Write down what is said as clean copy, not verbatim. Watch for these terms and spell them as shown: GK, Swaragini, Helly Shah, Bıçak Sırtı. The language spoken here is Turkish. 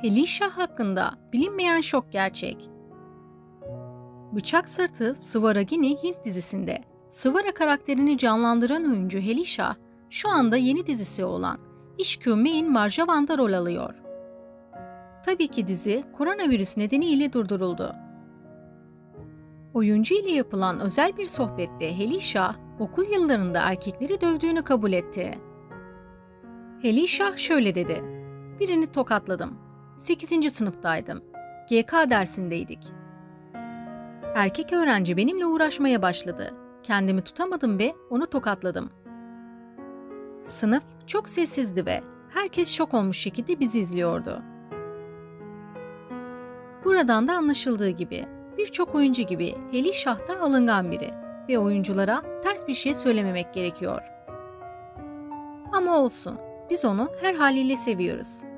Helly Shah hakkında bilinmeyen şok gerçek. Bıçak Sırtı Swaragini Hint dizisinde Svara karakterini canlandıran oyuncu Helly Shah, şu anda yeni dizisi olan İşkü Mein Marjavan'da rol alıyor. Tabii ki dizi koronavirüs nedeniyle durduruldu. Oyuncu ile yapılan özel bir sohbette Helly Shah, okul yıllarında erkekleri dövdüğünü kabul etti. Helly Shah şöyle dedi: "Birini tokatladım. 8. sınıftaydım. GK dersindeydik. Erkek öğrenci benimle uğraşmaya başladı. Kendimi tutamadım ve onu tokatladım. Sınıf çok sessizdi ve herkes şok olmuş şekilde bizi izliyordu." Buradan da anlaşıldığı gibi birçok oyuncu gibi Helly Shah da alıngan biri ve oyunculara ters bir şey söylememek gerekiyor. Ama olsun, biz onu her haliyle seviyoruz.